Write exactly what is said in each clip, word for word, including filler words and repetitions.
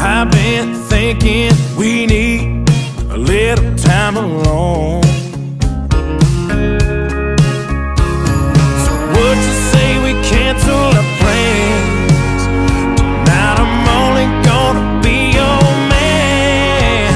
I've been thinking we need a little time alone. So would you say we cancel our plans? Tonight I'm only gonna be your man.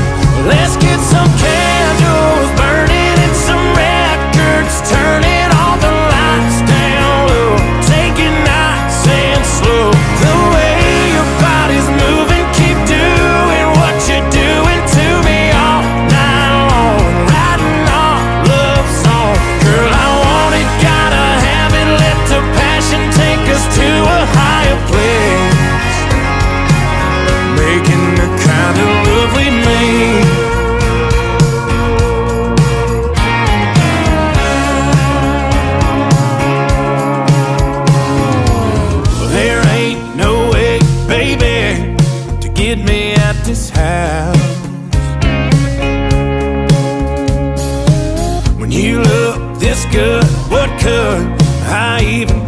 Let's get some candles burning and some records turning, all the lights down low, taking nights and slow. The way your body's moving, keep doing what you're doing to me all night long, writing our love song. Girl, I want it, gotta have it, let the passion take us to a higher place, making the kind of love we made. Get me at this house. When you look this good, what could I even